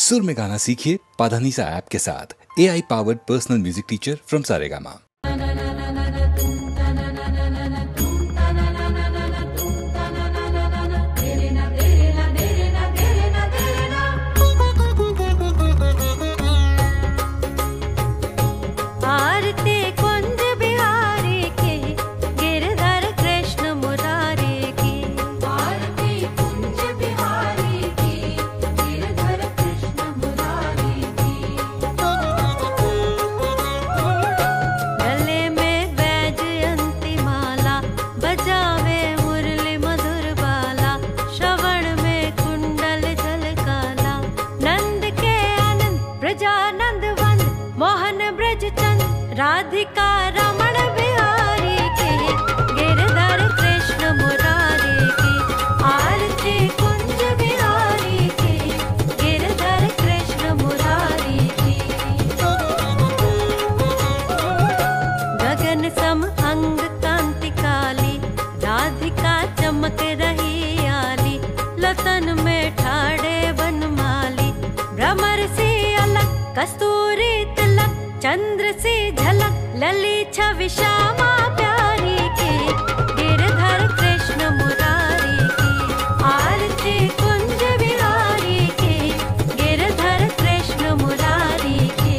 सुर में गाना सीखिए पादनीसा ऐप के साथ। AI powered personal music teacher from Saregama. Radhika Raman Bihari के गिरधर कृष्ण मुरारी के आरती कुंज बिहारी के गिरधर कृष्ण मुरारी के गगन सम अंग कांति काली राधिका चमक रही आली लतन में ठाड़े बनमाली भ्रमर से अलग कस्तूरी तिलक चंद्र से झलक लली छवि श्यामा प्यारी के गिरधर कृष्ण मुरारी के आरती कुंज बिहारी के गिरधर कृष्ण मुरारी के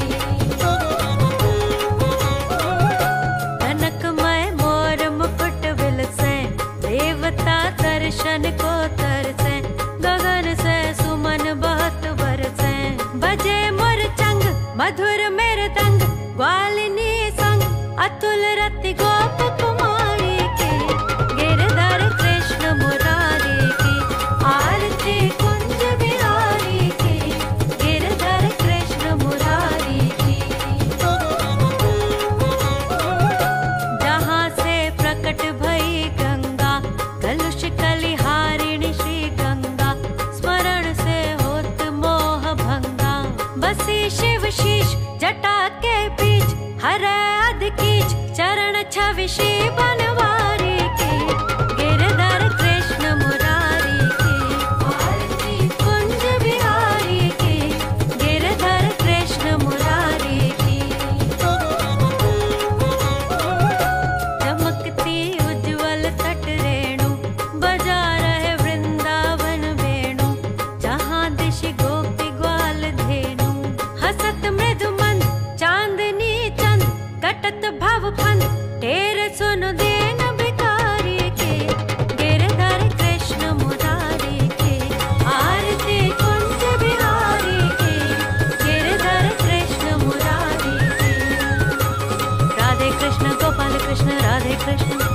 कनकमय मोर मुकुट बिलसे देवता दर्शन को तरसे गगन से सुमन बहुत बरसे बजे मोर चंग मधुर मेरे तंग वालिनी संग अतुल रति गोप कुमारी के गिरधर कृष्ण मुरारी के आरती कुंज बिहारी के गिरधर कृष्ण मुरारी के जहाँ से प्रकट भई गंगा कलुष कलिहारिणी श्री गंगा स्मरण से होत मोह भंगा बसी शिव शीश जटा के बीच हर अधकीच चरण छविषी बनवारी के गिरधर कृष्ण मुरारी के आरती कुंज बिहारी के गिरधर कृष्ण मुरारी के चमकती उज्ज्वल तट रेणु बजा रहे वृंदावन वेणु जहाँ दिश गोपी ग्वाल धेनु हसत मृदु चांदनी चंद कटत भव फंद ढेर सुन देन बिकारी के गिरधर कृष्ण मुरारी के आरती कुंज बिहारी के गिरधर कृष्ण मुरारी के राधे कृष्ण गोपाल कृष्ण राधे कृष्ण।